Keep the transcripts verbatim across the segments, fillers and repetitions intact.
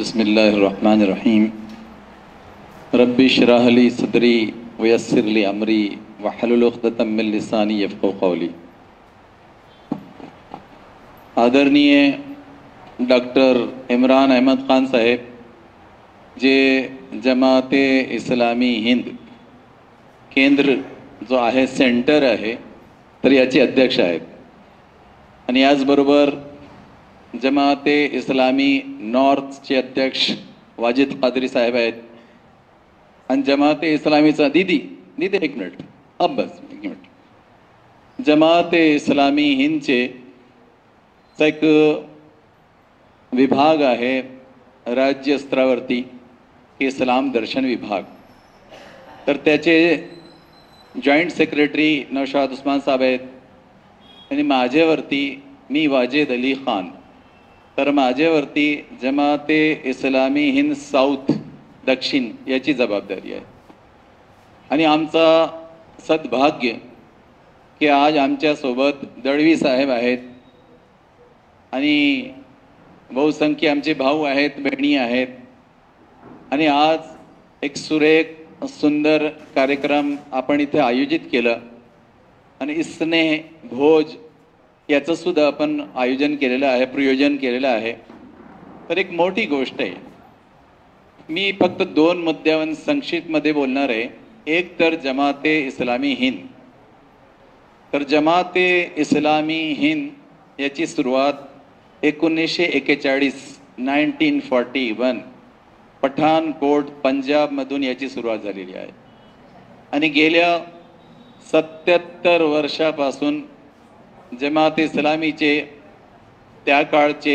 बिस्मिल्लाहिर्रहमानिर्रहीम रब्बि शराह ली सदरी वयस्सिर ली अमरी वहलुल उक़्दतम मिन लिसानी यफ़क़हू क़ौली। आदरणीय डॉक्टर इमरान अहमद खान साहेब जे जमाते इस्लामी हिंद केंद्र जो आहे सेंटर आहे तर याचे अध्यक्ष आहेत आणि याचबरोबर जमाते इस्लामी नॉर्थचे अध्यक्ष वाजिद कादरी साहेब आहेत आणि जमाते इस्लामीचा दीदी दीदी एक मिनिट अब बस एक मिनिट जमाते इस्लामी हिंदचे एक विभाग आहे राज्य स्तरावरती इस्लाम दर्शन विभाग तर त्याचे जॉईंट सेक्रेटरी नौशाद उस्मान साहेब आहेत आणि माझ्यावरती मी वाजिद अली खान तर माझ्यावरती जमाते इस्लामी हिंद साऊथ दक्षिण याची जबाबदारी आहे आणि आमचा सद्भाग्य की आज आमच्यासोबत दळवी साहेब आहेत आणि बहुसंख्य आमचे भाऊ आहेत बहिणी आहेत आणि आज एक सुरेख सुंदर कार्यक्रम आपण इथे आयोजित केला आणि इसने भोज याचं सुद्धा आपण आयोजन केलेलं आहे प्रयोजन केलेलं आहे तर एक मोठी गोष्ट आहे। मी फक्त दोन मुद्द्यावर संक्षिप्तमध्ये बोलणार आहे। एक तर जमाते इस्लामी हिंद तर जमाते इस्लामी हिंद याची सुरुवात एकोणीसशे एक्केचाळीस नाइनटीन फोर्टी वन पठाणकोट पंजाबमधून याची सुरुवात झालेली आहे आणि गेल्या सत्याहत्तर वर्षापासून जमात इस्लामीचे त्या काळचे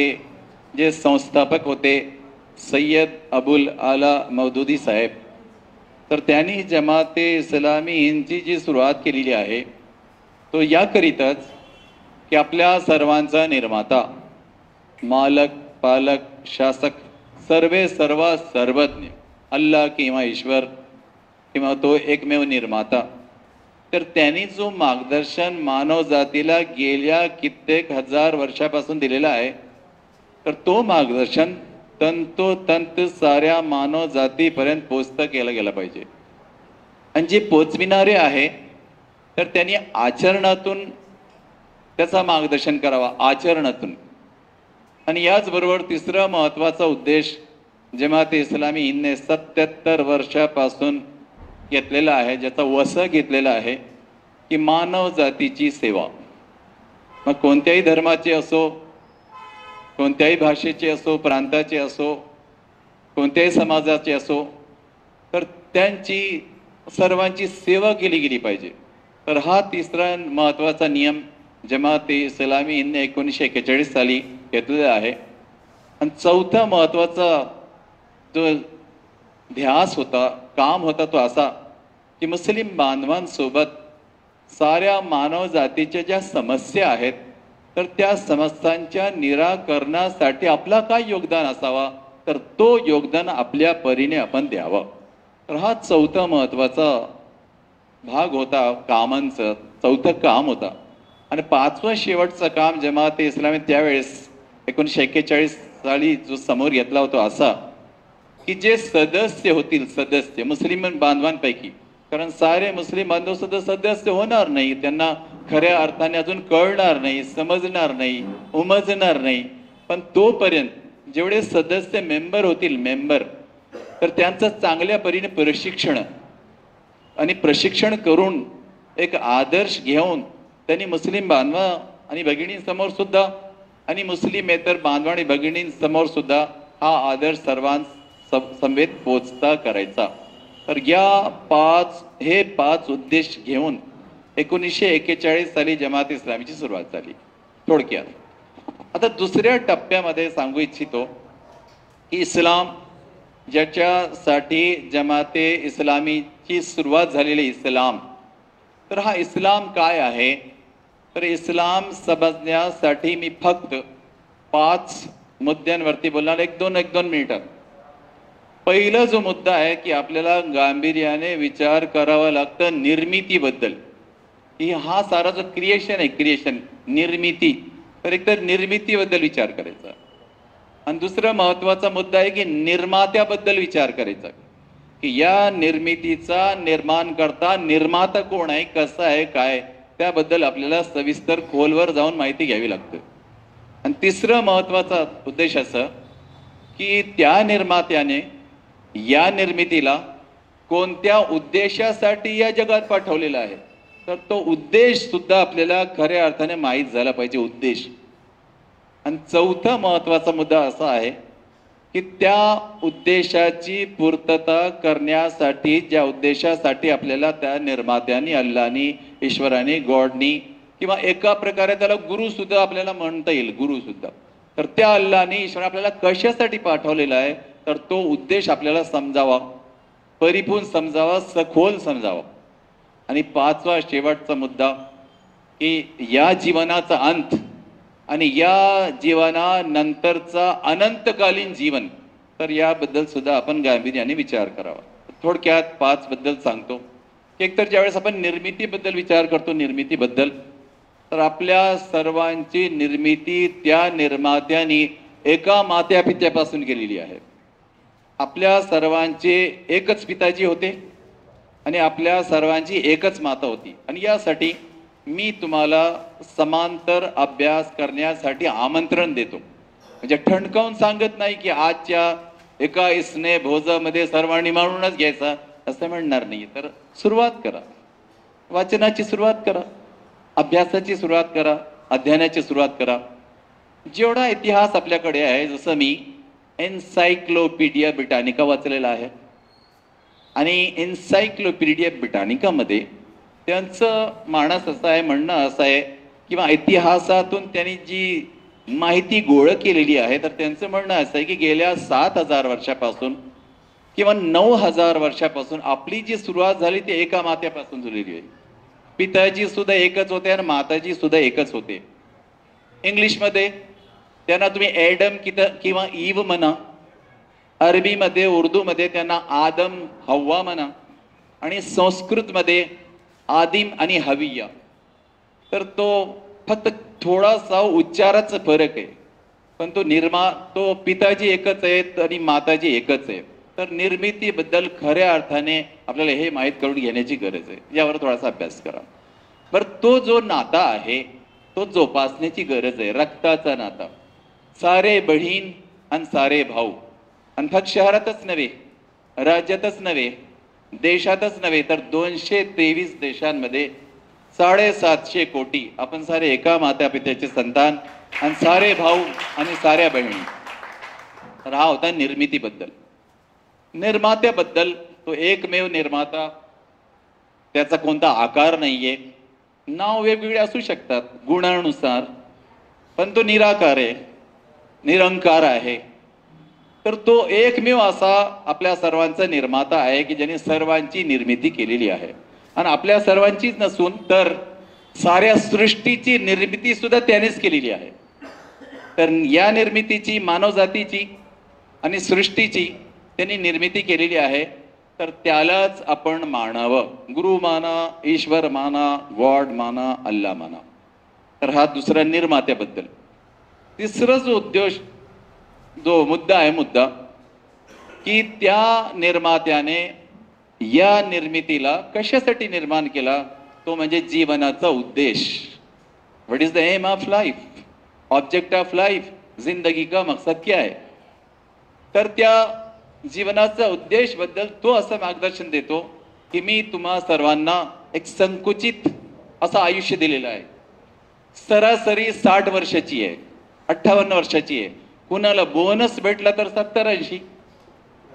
जे संस्थापक होते सय्यद अबुल आला मौदुदी साहेब तर त्यांनी जमात इस्लामी हिंदची जी सुरुवात केलेली आहे तो याकरिताच की आपल्या सर्वांचा निर्माता मालक पालक शासक सर्वे सर्वा सर्वज्ञ अल्लाह किंवा ईश्वर किंवा तो एकमेव निर्माता तर त्यांनी जो मार्गदर्शन मानव जातीला गेल्या कित्येक हजार वर्षापासून दिलेला आहे तर तो मार्गदर्शन तंतोतंत साऱ्या मानव जातीपर्यंत पोचता केला गेला पाहिजे आणि जे पोचविणारे आहे तर त्यांनी आचरणातून त्याचा मार्गदर्शन करावा आचरणातून। आणि याचबरोबर तिसरा महत्त्वाचा उद्देश जमाते इस्लामी हिंदने सत्याहत्तर वर्षापासून घेतलेला आहे ज्याचा वसा घेतलेला आहे की मानव जातीची सेवा मग कोणत्याही धर्माचे असो कोणत्याही भाषेचे असो प्रांताचे असो कोणत्याही समाजाचे असो तर त्यांची सर्वांची सेवा केली गेली पाहिजे तर हा तिसरा महत्त्वाचा नियम जमाते इस्लामी हिंदने एकोणीसशे एक्केचाळीस साली घेतलेला आहे। आणि चौथा महत्त्वाचा जो ध्यास होता काम होता तो असा की मुस्लिम बांधवांसोबत साऱ्या मानवजातीच्या ज्या समस्या आहेत तर त्या समस्यांच्या निराकरणासाठी आपला काय योगदान असावा तर तो योगदान आपल्या परीने आपण द्यावं तर हा चौथा महत्त्वाचा भाग होता कामांचं चौथं काम होता। आणि पाचवं शेवटचं काम जमाते इस्लामी त्यावेळेस एकोणीसशे एक्केचाळीस साली जो समोर घेतला होता असा कि जे सदस्य होतील सदस्य मुस्लिम बांधवांपैकी कारण सारे मुस्लिम बांधव सुद्धा सदस्य होणार नाही त्यांना खऱ्या अर्थाने अजून कळणार नाही समजणार नाही उमजणार नाही पण तोपर्यंत जेवढे सदस्य मेंबर होतील मेंबर तर त्यांचं चांगल्या परीने प्रशिक्षण आणि प्रशिक्षण करून एक आदर्श घेऊन त्यांनी मुस्लिम बांधवा आणि भगिनींसमोर सुद्धा आणि मुस्लिमेतर बांधवा आणि भगिनींसमोर सुद्धा हा आदर्श सर्वांस समवेत पोचता करायचा तर या पाच हे पाच उद्देश घेऊन एकोणीसशे एक्केचाळीस साली जमात इस्लामीची सुरुवात झाली थोडक्यात। आता दुसऱ्या टप्प्यामध्ये सांगू इच्छितो की इस्लाम ज्याच्यासाठी जमाते इस्लामीची सुरुवात झालेली इस्लाम तर हा इस्लाम काय आहे तर इस्लाम समजण्यासाठी मी फक्त पाच मुद्द्यांवरती बोलणार एक दोन एक दोन मिनिटात। पहिला जो मुद्दा आहे की आपल्याला गांभीर्याने विचार करावा लागतं निर्मितीबद्दल की हा सारा जो क्रिएशन आहे क्रिएशन निर्मिती तर एकतर निर्मितीबद्दल विचार करायचा आणि दुसरा महत्त्वाचा मुद्दा आहे की निर्मात्याबद्दल विचार करायचा की या निर्मितीचा निर्माण करता निर्माता कोण आहे, कसा आहे, काय, त्याबद्दल आपल्याला सविस्तर खोलवर जाऊन माहिती घ्यावी लागते। आणि तिसरा महत्त्वाचा उद्देश असा की त्या निर्मात्याने या निर्मितीला कोणत्या उद्देशासाठी या जगात पाठवलेला आहे, तर तो उद्देश सुद्धा आपल्याला खऱ्या अर्थाने माहित झाला पाहिजे, उद्देश। आणि चौथा महत्त्वाचा मुद्दा असा आहे की त्या उद्देशाची पूर्तता करण्यासाठी, ज्या उद्देशासाठी आपल्याला त्या निर्मात्याने, अल्लानी, ईश्वराने, गॉडनी किंवा एका प्रकारे त्याला गुरु सुद्धा आपल्याला म्हणता येईल, गुरु सुद्धा, तर त्या अल्लाने, ईश्वर आपल्याला कशासाठी पाठवलेला आहे, तर तो उद्देश आपल्याला समजावा, परिपूर्ण समजावा, सखोल समजावा। आणि पाचवा शेवटचा मुद्दा की या जीवनाचा अंत आणि या जीवनानंतरचा अनंतकालीन जीवन, तर याबद्दल सुद्धा आपण गांभीर्याने विचार करावा। थोडक्यात पाच बद्दल सांगतो। एकतर ज्यावेळेस आपण निर्मितीबद्दल विचार करतो, निर्मितीबद्दल, तर आपल्या सर्वांची निर्मिती त्या निर्मात्याने एका मात्या पित्यापासून केलेली आहे। आपल्या सर्वांचे एकच पिताजी होते आणि आपल्या सर्वांची एकच माता होती। आणि यासाठी मी तुम्हाला समांतर अभ्यास करण्यासाठी आमंत्रण देतो। म्हणजे ठणकावून सांगत नाही की आजच्या एका इसने भोजामध्ये सर्वांनी मानूनच घ्यायचा, असं म्हणणार नाही। तर सुरुवात करा, वाचनाची सुरुवात करा, अभ्यासाची सुरुवात करा, अध्ययनाची सुरुवात करा। जेवढा इतिहास आपल्याकडे आहे, जसं मी एन्सायक्लोपीडिया ब्रिटानिका वाचलेला आहे आणि एन्सायक्लोपीडिया ब्रिटानिकामध्ये त्यांचं मानस असं आहे, म्हणणं असं आहे किंवा इतिहासातून त्यांनी जी माहिती गोळा केलेली आहे, तर त्यांचं म्हणणं असं आहे की गेल्या सात हजार वर्षापासून किंवा नऊ हजार वर्षापासून आपली जी सुरुवात झाली ती एका मात्यापासून झालेली आहे। पिताजी सुद्धा एकच होते आणि माताजी सुद्धा एकच होते। इंग्लिशमध्ये त्यांना तुम्ही ॲडम किंवा ईव म्हणा, अरबीमध्ये, उर्दूमध्ये त्यांना आदम, हव्वा म्हणा आणि संस्कृतमध्ये आदिम आणि हविया, तर तो फक्त थोडासा उच्चाराचा फरक आहे, पण तो निर्मा तो पिताजी एकच आहेत आणि माताजी एकच आहेत। तर निर्मितीबद्दल खऱ्या अर्थाने आपल्याला हे माहीत करून घेण्याची गरज आहे, यावर थोडासा अभ्यास करा। बरं, तो जो नाता आहे तो जोपासण्याची गरज आहे, रक्ताचा नाता, सारे बहीण आणि सारे भाऊ। आणि फक्त शहरातच नव्हे, राज्यातच नव्हे, देशातच नव्हे, तर दोनशे तेवीस देशांमध्ये साडेसातशे कोटी आपण सारे एका माता पित्याचे संतान आणि सारे भाऊ आणि साऱ्या बहिणी। तर हा होता निर्मितीबद्दल। निर्मात्याबद्दल, तो एकमेव निर्माता, त्याचा कोणता आकार नाही आहे, नाव वेगवेगळे असू शकतात गुणानुसार, पण तो निराकार आहे, निरंकार आहे। तर तो एकमेव असा आपल्या सर्वांचा निर्माता आहे की ज्याने सर्वांची निर्मिती केलेली आहे। आणि आपल्या सर्वांचीच नसून तर साऱ्या सृष्टीची निर्मिती सुद्धा त्यानेच केलेली आहे। तर या निर्मितीची, मानवजातीची आणि सृष्टीची त्यांनी निर्मिती केलेली आहे, तर त्यालाच आपण मानावं, गुरु माना, ईश्वर माना, गॉड माना, अल्ला माना। तर हा दुसरा निर्मात्याबद्दल। तिसरा जो उद्देश, जो मुद्दा आहे, मुद्दा की त्या निर्मात्याने या निर्मितीला कशासाठी निर्माण केला, तो म्हणजे जीवनाचा उद्देश। What is the aim of life, object of life, जिंदगी का मकसद क्या है। तर त्या जीवनाचा उद्देश बद्दल तो असं मार्गदर्शन देतो की मी तुम्हा सर्वांना एक संकुचित असं आयुष्य दिलेलं आहे। सरासरी साठ वर्षाची आहे, अठ्ठावन्न वर्षाची आहे, कुणाला बोनस भेटला तर सत्तर ऐंशी,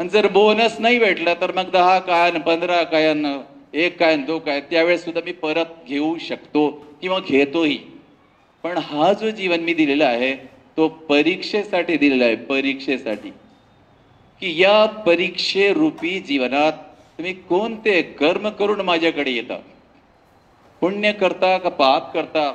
आणि जर बोनस नाही भेटला तर मग दहा कायन, पंधरा कायन, एक कायन, दो कायन, त्यावेळेस सुद्धा मी परत घेऊ शकतो किंवा घेतोही। पण हा जो जीवन मी दिलेला आहे तो परीक्षेसाठी दिलेला आहे, परीक्षेसाठी, की या परीक्षेरूपी जीवनात तुम्ही कोणते कर्म करून माझ्याकडे येता, पुण्य करता का पाप करता,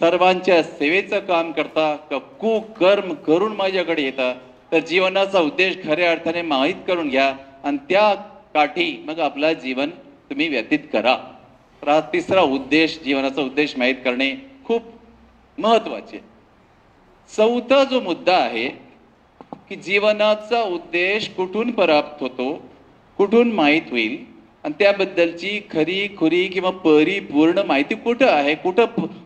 सर्वांच्या सेवेचं काम करता का कुकर्म करून माझ्याकडे येता। तर जीवनाचा उद्देश खऱ्या अर्थाने माहीत करून घ्या आणि त्या काठी मग आपला जीवन तुम्ही व्यतीत करा। तर हा तिसरा उद्देश, जीवनाचा उद्देश माहीत करणे खूप महत्त्वाचे। चौथा जो मुद्दा आहे की जीवनाचा उद्देश कुठून प्राप्त होतो, कुठून माहीत होईल आणि त्याबद्दलची खरी खुरी किंवा परिपूर्ण माहिती कुठे आहे, कुठे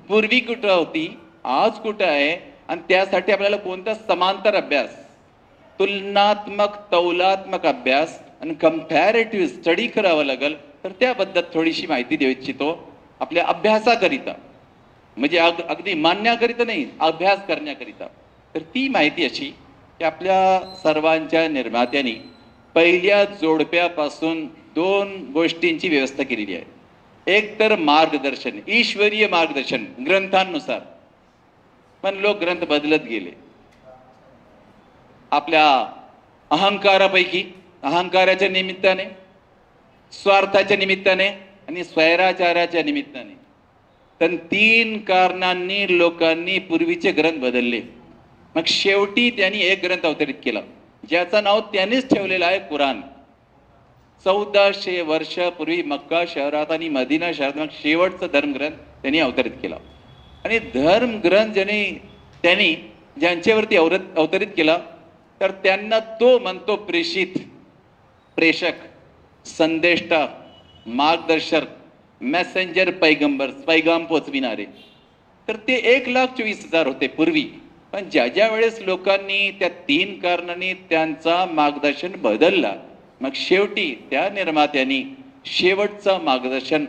पूर्वी कुठे होती, आज कुठे आहे आणि त्यासाठी आपल्याला कोणता समांतर अभ्यास, तुलनात्मक तौलात्मक अभ्यास आणि कंपॅरेटिव्ह स्टडी करावा लागेल। तर त्याबद्दल थोडीशी माहिती देऊ इच्छितो आपल्या अभ्यासाकरिता, म्हणजे अगदी मान्याकरिता नाही, अभ्यास करण्याकरिता। तर ती माहिती अशी की आपल्या सर्वांच्या निर्मात्यांनी पहिल्या जोडप्यापासून दोन गोष्टींची व्यवस्था केलेली आहे। एक तर मार्गदर्शन, ईश्वरीय मार्गदर्शन ग्रंथांनुसार, पण लोक ग्रंथ बदलत गेले आपल्या अहंकारापैकी, अहंकाराच्या निमित्ताने, स्वार्थाच्या निमित्ताने आणि स्वैराचाराच्या निमित्ताने। तर तीन कारणांनी लोकांनी पूर्वीचे ग्रंथ बदलले। मग शेवटी त्यांनी एक ग्रंथ अवतरित केला ज्याचं नाव त्यांनीच ठेवलेलं आहे कुराण। चौदाशे वर्षापूर्वी मक्का शहरात आणि मदिना शहरात शेवटचा धर्मग्रंथ त्यांनी अवतरित केला। आणि धर्मग्रंथ ज्यांनी त्यांनी ज्यांच्यावरती अवतरित केला तर त्यांना तो म्हणतो प्रेषित, प्रेषक, संदेष्टा, मार्गदर्शक, मेसेंजर, पैगंबर, पैगाम पोचविणारे। तर ते एक लाख चोवीस हजार होते पूर्वी। पण ज्या ज्या वेळेस लोकांनी त्या तीन कारणांनी त्यांचा मार्गदर्शन बदलला, मग शेवटी त्या निर्मात्यांनी शेवटचा मार्गदर्शन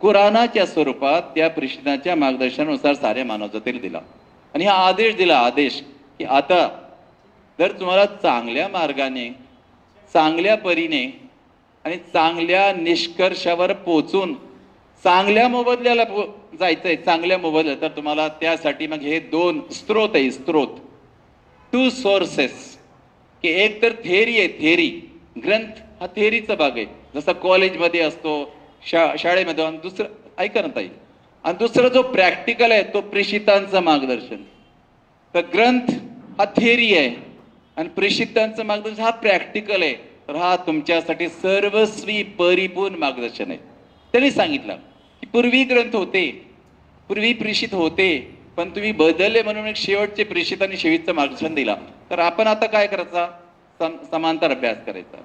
कुराणाच्या स्वरूपात त्या प्रेषिताच्या मार्गदर्शनानुसार साऱ्या मानवजातीला दिला आणि हा आदेश दिला, आदेश की आता जर तुम्हाला चांगल्या मार्गाने, चांगल्या परीने आणि चांगल्या निष्कर्षावर पोहोचून चांगल्या मोबदल्याला जायचंय, चांगल्या मोबदल्या, तर तुम्हाला त्यासाठी मग हे दोन स्त्रोत आहे, स्त्रोत, टू सोर्सेस। की एक तर थेअरी आहे, थेअरी ग्रंथ हा थेअरीचा भाग आहे जसा कॉलेजमध्ये असतो, शा शाळेमध्ये, आणि दुसरं ऐका ना ताई, आणि दुसरा जो प्रॅक्टिकल आहे तो प्रेषितांचं मार्गदर्शन। तर ग्रंथ हा थेअरी आहे आणि प्रेषितांचं मार्गदर्शन हा प्रॅक्टिकल आहे। तर हा तुमच्यासाठी सर्वस्वी परिपूर्ण मार्गदर्शन आहे। त्यांनी सांगितलं की पूर्वी ग्रंथ होते, पूर्वी प्रेषित होते, पण तुम्ही बदलले म्हणून एक शेवटचे प्रेषित आणि शेवटचं मार्गदर्शन दिला। तर आपण आता काय करायचा, सम समांतर अभ्यास करायचा,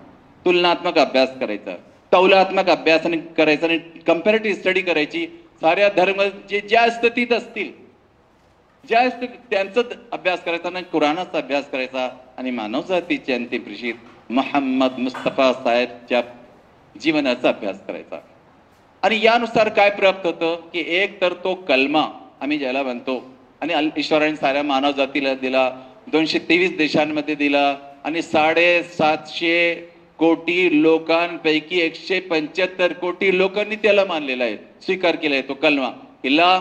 तुलनात्मक अभ्यास करायचा, तौलात्मक अभ्यास करायचा आणि कम्पॅरेटिव्ह स्टडी करायची। साऱ्या धर्म जे ज्या स्थितीत असतील, ज्या स्थितीत त्यांचाच अभ्यास करायचा आणि कुराणाचा अभ्यास करायचा आणि मानवजातीचे अंतिम प्रेषित मोहम्मद मुस्तफा साहेबच्या जीवनाचा अभ्यास करायचा। आणि यानुसार काय प्राप्त होतं की एक तर तो कलमा आम्ही ज्याला म्हणतो, आणि ईश्वराने साऱ्या मानवजातीला दिला, दोनशे तेवीस देशांमध्ये दिला आणि साडेसातशे कोटी लोकांपैकी एकशे पंच्याहत्तर कोटी लोकांनी त्याला मानलेला आहे, स्वीकार केला आहे तो कलमा, इला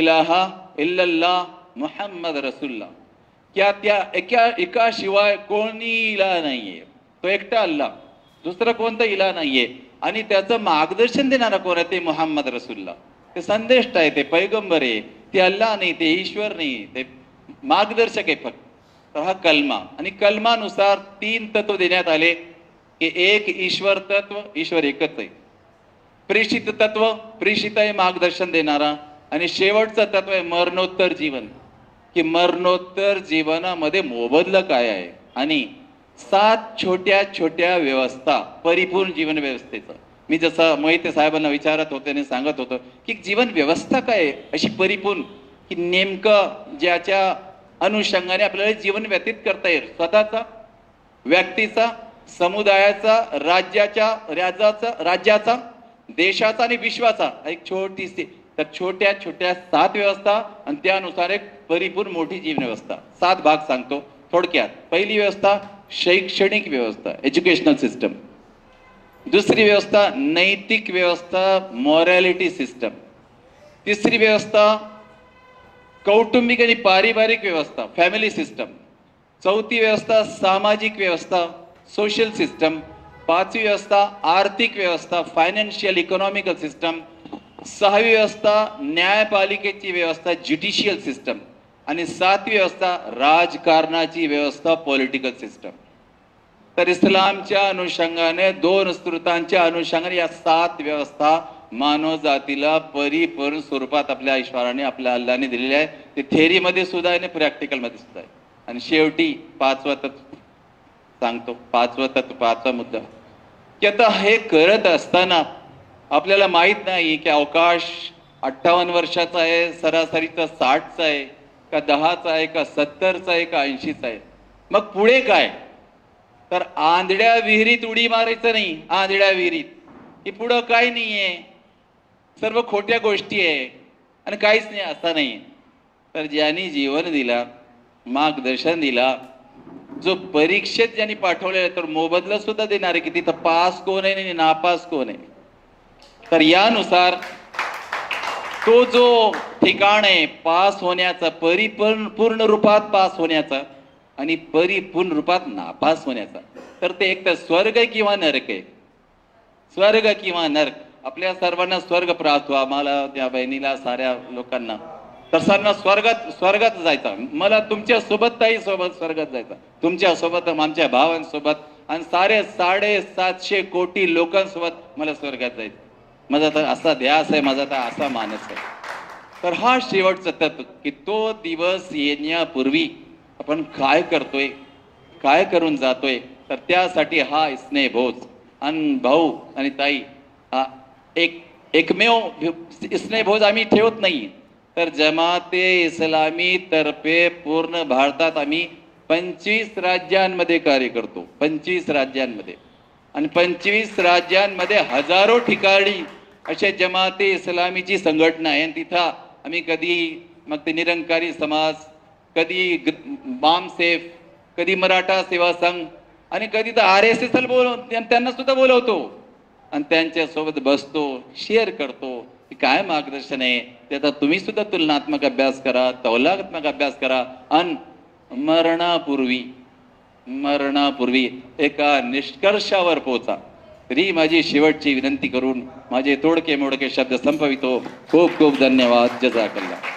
इलाहा इल्लल्लाह मुहम्मद रसूलल्लाह। क्या त्या एका एका शिवाय कोणी इला नाहीये, तो एकटा अल्लाह, दुसरा कोणता इला नाहीये। आणि त्याचं मार्गदर्शन देणारा कोण आहे, ते मुहम्मद रसूलल्लाह, ते संदेष्टा आहे, ते पैगंबर आहे, ते अल्लाह नाही, ते ईश्वर नाही, ते मार्गदर्शक आहे फक्त। तर हा कलमा, आणि कलमानुसार तीन तत्व देण्यात आले की एक ईश्वर तत्व, ईश्वर एकच आहे, प्रेषित तत्व, प्रेषित आहे मार्गदर्शन देणारा, आणि शेवटचं तत्व आहे मरणोत्तर जीवन, की मरणोत्तर जीवनामध्ये मोबदला काय आहे। आणि सात छोट्या छोट्या व्यवस्था परिपूर्ण जीवन व्यवस्थेचं, मी जसं मोहिते साहेबांना विचारत होते आणि सांगत होतो की जीवन व्यवस्था काय आहे अशी परिपूर्ण, की नेमकं ज्याच्या अनुषंगाने आपल्याला जीवन व्यतीत करता येईल, स्वतःचा, व्यक्तीचा, समुदायाचा, राज्याचा, राज्याचा राज्याचा देशाचा आणि विश्वाचा, एक छोटीशी, तर छोट्या छोट्या सात व्यवस्था आणि त्यानुसार एक परिपूर्ण मोठी जीवन व्यवस्था। सात भाग सांगतो थोडक्यात। पहिली व्यवस्था शैक्षणिक व्यवस्था, एज्युकेशनल सिस्टम। दुसरी व्यवस्था नैतिक व्यवस्था, मॉरॅलिटी सिस्टम। तिसरी व्यवस्था कौटुंबिक आणि पारिवारिक व्यवस्था, फॅमिली सिस्टम। चौथी व्यवस्था सामाजिक व्यवस्था, सोशल सिस्टम। पाचवी व्यवस्था आर्थिक व्यवस्था, फायनान्शियल इकॉनॉमिकल सिस्टम। सहावी व्यवस्था न्यायपालिकेची व्यवस्था, ज्युडिशियल सिस्टम। आणि सातवी व्यवस्था राजकारणाची व्यवस्था, पॉलिटिकल सिस्टम। तर इस्लामच्या अनुषंगाने, दोन स्तृतांच्या अनुषंगाने या सात व्यवस्था मानवजातीला परिपूर्ण स्वरूपात आपल्या ईश्वराने, आपल्या अल्लाने दिलेले आहे। ते थेअरीमध्ये सुद्धा आहे आणि प्रॅक्टिकलमध्ये सुद्धा आहे। आणि शेवटी पाचवा तत्व सांगतो पाचवा तत्व पाचवा मुद्दा की आता हे करत असताना आपल्याला माहित नाही की अवकाश अठ्ठावन्न वर्षाचा आहे, सरासरीचा साठचा आहे का, दहाचा आहे का, सत्तरचा आहे का, ऐंशीचा आहे. मग पुढे काय तर आंधड्या विहिरीत उडी मारायचं नाही. आंधड्या विहिरीत की पुढं काय नाही आहे, सर्व खोट्या गोष्टी आहे आणि काहीच नाही असं नाही. तर ज्यांनी जीवन दिला, मार्गदर्शन दिला, जो परीक्षेत ज्यांनी पाठवलेला तर मोबदला सुद्धा देणार आहे की तिथं पास कोण आहे आणि नापास कोण आहे. तर यानुसार तो जो ठिकाण आहे पास होण्याचा, परिपूर्ण पूर्ण रूपात पास होण्याचा आणि परिपूर्ण रूपात नापास होण्याचा, तर ते एक तर स्वर्ग किंवा नरक आहे. स्वर्ग किंवा नरक. आपल्या सर्वांना स्वर्ग प्राप्त व्हा, मला, त्या बहिणीला, साऱ्या लोकांना, तर सर्वांना स्वर्गात स्वर्गात जायचा. मला तुमच्या सोबत, ताई सोबत स्वर्गात जायचा, तुमच्या सोबत, आमच्या भावांसोबत आणि सारे साडे सातशे कोटी लोकांसोबत मला स्वर्गात जायचं. माझा तर असा ध्यास आहे, माझा तर असा मानस आहे. तर हा शेवटचा तत्व की तो दिवस येण्यापूर्वी आपण काय करतोय, काय करून जातोय. तर त्यासाठी हा स्नेह भोज आणि भाऊ आणि ताई हा एक एकमेव स्नेह भोज आम्ही ठेवत नाही. तर जमाते इस्लामी तर्फे पूर्ण भारतात आम्ही पंचवीस राज्यांमध्ये कार्य करतो, पंचवीस राज्यांमध्ये आणि पंचवीस राज्यांमध्ये हजारो ठिकाणी अशा जमाते इस्लामीची संघटना आहे. आणि तिथं आम्ही कधी मग ते निरंकारी समाज, कधी बाम सेफ, कधी मराठा सेवा संघ आणि कधी तर आर एस एस एल बोलव त्यांना सुद्धा बोलवतो आणि त्यांच्यासोबत बसतो, शेअर करतो की काय मार्गदर्शन आहे. त्याचा तुम्ही सुद्धा तुलनात्मक अभ्यास करा, तौलनात्मक अभ्यास करा आणि मरणापूर्वी मरणापूर्वी एका निष्कर्षावर पोहोचा. तरी माझी शेवटची विनंती करून माझे तोडके मोडके शब्द संपवितो. खूप खूप धन्यवाद. जजाकल्ला.